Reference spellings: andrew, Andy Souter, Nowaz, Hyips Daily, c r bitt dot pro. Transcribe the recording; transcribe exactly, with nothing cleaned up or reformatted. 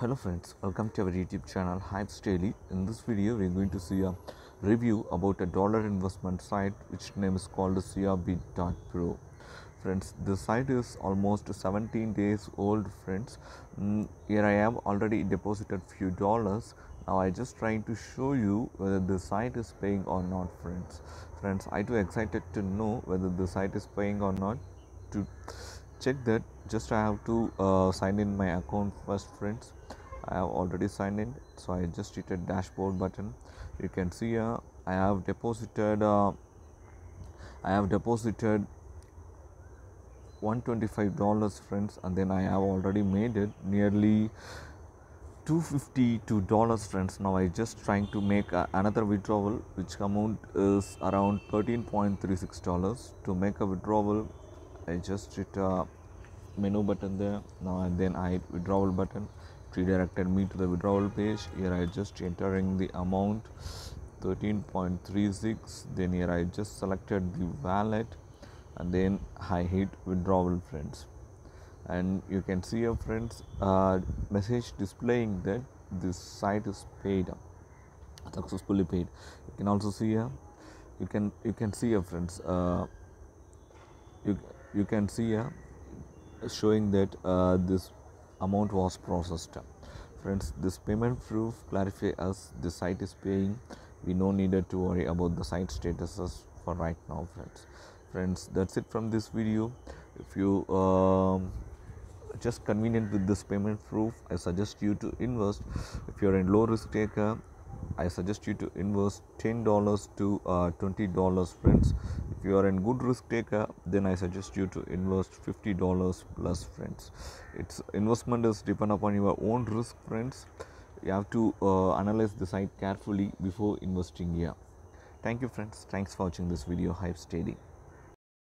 Hello friends, welcome to our YouTube channel Hyips Daily. In this video we are going to see a review about a dollar investment site which name is called c r bitt dot pro. Friends, this site is almost seventeen days old. Friends, mm, here I have already deposited few dollars. Now I just trying to show you whether the site is paying or not. Friends, friends I too excited to know whether the site is paying or not. To check that, just I have to uh, sign in my account first. Friends, I have already signed in, so I just hit a dashboard button. You can see uh, I have deposited uh, I have deposited one hundred twenty-five dollars, friends, and then I have already made it nearly two hundred fifty-two dollars, friends. Now I just trying to make uh, another withdrawal, which amount is around thirteen point three six dollars. To make a withdrawal, I just hit a menu button there. Now and then I hit withdrawal button. Redirected me to the withdrawal page. Here I just entering the amount thirteen point three six. Then here I just selected the wallet and then I hit withdrawal, friends. And you can see your friends uh, message displaying that this site is paid up, successfully paid. You can also see here. You can you can see your friends. Uh, you you can see here showing that uh, this amount was processed. Friends, this payment proof clarify us the site is paying. We no needed to worry about the site statuses for right now, friends. Friends, that's it from this video. If you um, just convenient with this payment proof, I suggest you to invest. If you're a low risk taker, I suggest you to invest ten dollars to uh, twenty dollars, friends. If you are a good risk taker, then I suggest you to invest fifty dollars plus, friends. Its investment is depend upon your own risk, friends. You have to uh, analyze the site carefully before investing here. Thank you, friends. Thanks for watching this video. Hyips Daily.